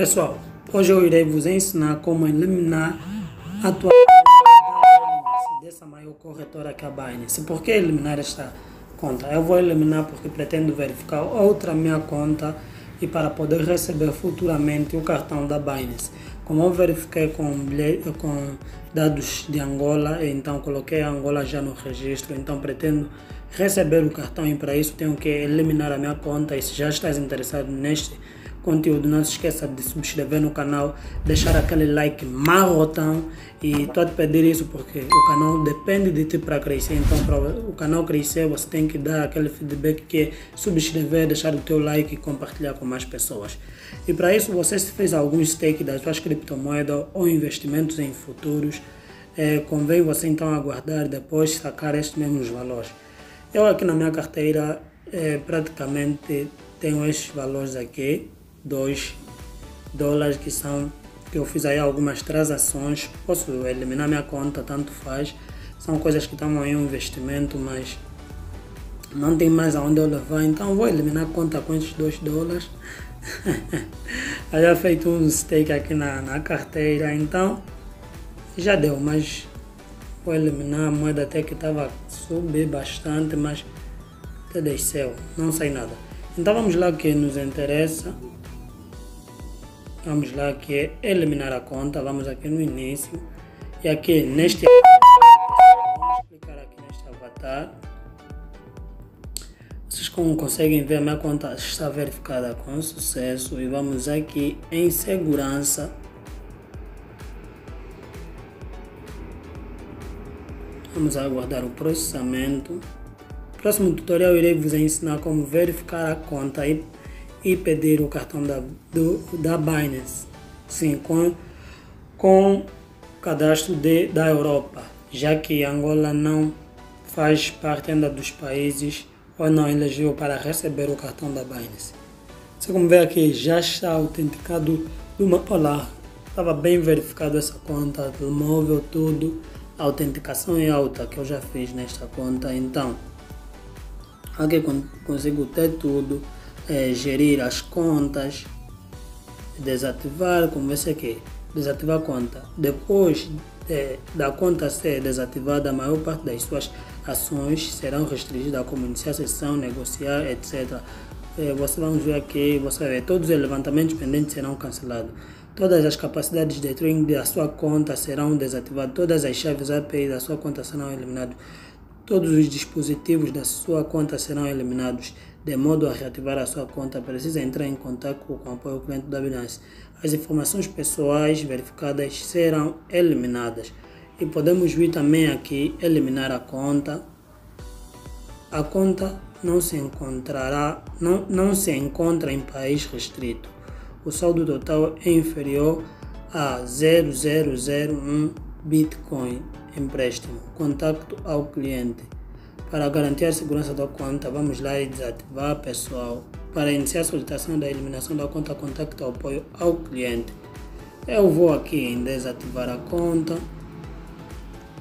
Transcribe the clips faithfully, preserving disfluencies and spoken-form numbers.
Pessoal, hoje eu irei vos ensinar como eliminar a tua conta dessa maior corretora que é a Binance. Por que eliminar esta conta? Eu vou eliminar porque pretendo verificar outra minha conta e para poder receber futuramente o cartão da Binance. Como eu verifiquei com, com dados de Angola, então coloquei a Angola já no registro, então pretendo receber o cartão e para isso tenho que eliminar a minha conta. E se já estás interessado neste conteúdo, não se esqueça de subscrever no canal, deixar aquele like marrotão, e estou a te pedir isso porque o canal depende de ti para crescer. Então, para o canal crescer, você tem que dar aquele feedback que é subscrever, deixar o teu like e compartilhar com mais pessoas. E para isso, você se fez algum stake das suas criptomoedas ou investimentos em futuros, é, convém você então aguardar e depois sacar estes mesmos valores. Eu aqui na minha carteira é, praticamente tenho estes valores aqui, dois dólares, que são que eu fiz aí algumas transações. Posso eliminar minha conta, tanto faz, são coisas que estão aí um investimento, mas não tem mais aonde eu levar, então vou eliminar a conta com esses dois dólares. Já feito um stake aqui na, na carteira, então já deu, mas vou eliminar a moeda até que estava subir bastante, mas até desceu, não sai nada. Então vamos lá que nos interessa. Vamos lá que é eliminar a conta. Vamos aqui no início e aqui neste vamos clicar aqui neste avatar. Vocês como conseguem ver, minha conta está verificada com sucesso e vamos aqui em segurança. Vamos aguardar o processamento. No próximo tutorial eu irei vos ensinar como verificar a conta e e pedir o cartão da, do, da Binance, sim, com, com cadastro de, da Europa, já que Angola não faz parte ainda dos países ou não elegeu para receber o cartão da Binance. Você como vê aqui, já está autenticado de uma... Olá, estava bem verificado essa conta do móvel, tudo, a autenticação é alta que eu já fiz nesta conta, então aqui consigo ter tudo. É, gerir as contas, desativar, como esse aqui, desativar a conta. Depois de, da conta ser desativada, a maior parte das suas ações serão restringidas, como iniciar sessão, negociar, etcétera. É, você vai ver aqui, você vê, todos os levantamentos pendentes serão cancelados. Todas as capacidades de trading da sua conta serão desativadas, todas as chaves A P I da sua conta serão eliminadas. Todos os dispositivos da sua conta serão eliminados, de modo a reativar a sua conta. Precisa entrar em contato com o apoio cliente da Binance. As informações pessoais verificadas serão eliminadas. E podemos vir também aqui, eliminar a conta. A conta não se encontrará, não, não se encontra em país restrito. O saldo total é inferior a zero vírgula zero zero um Bitcoin. Empréstimo, contato ao cliente. Para garantir a segurança da conta, vamos lá e desativar, pessoal. Para iniciar a solicitação da eliminação da conta, contacto ao apoio ao cliente. Eu vou aqui em desativar a conta.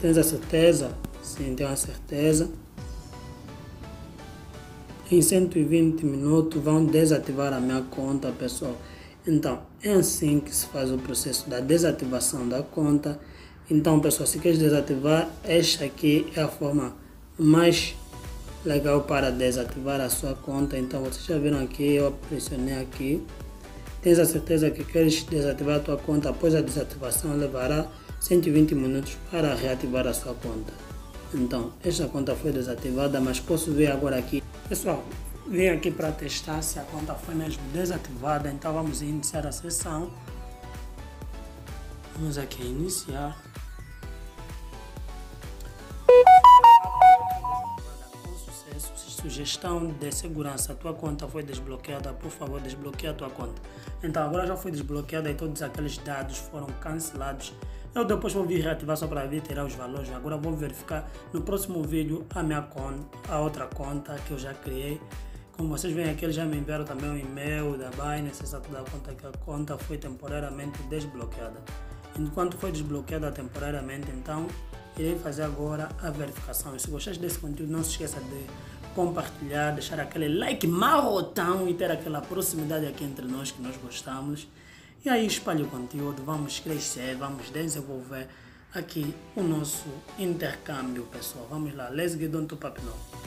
Tens a certeza? Sim, tenho a certeza. Em cento e vinte minutos vão desativar a minha conta, pessoal. Então, é assim que se faz o processo da desativação da conta. Então, pessoal, se queres desativar, esta aqui é a forma mais legal para desativar a sua conta. Então, vocês já viram aqui, eu pressionei aqui. Tens a certeza que queres desativar a tua conta? Após a desativação, levará cento e vinte minutos para reativar a sua conta. Então, esta conta foi desativada, mas posso ver agora aqui. Pessoal, vim aqui para testar se a conta foi mesmo desativada. Então, vamos iniciar a sessão. Vamos aqui iniciar. Sugestão de segurança, tua conta foi desbloqueada, por favor desbloqueia a tua conta. Então agora já foi desbloqueada e todos aqueles dados foram cancelados. Eu depois vou vir reativar só para ver tirar os valores. Agora vou verificar no próximo vídeo a minha conta, a outra conta que eu já criei. Como vocês veem aqui, eles já me enviaram também um e-mail da Binance, exato da conta, que a conta foi temporariamente desbloqueada. Enquanto foi desbloqueada temporariamente, então irei fazer agora a verificação. E se gostas desse conteúdo, não se esqueça de compartilhar, deixar aquele like marrotão e ter aquela proximidade aqui entre nós que nós gostamos. E aí espalhe o conteúdo, vamos crescer, vamos desenvolver aqui o nosso intercâmbio, pessoal. Vamos lá, let's get on to papo novo.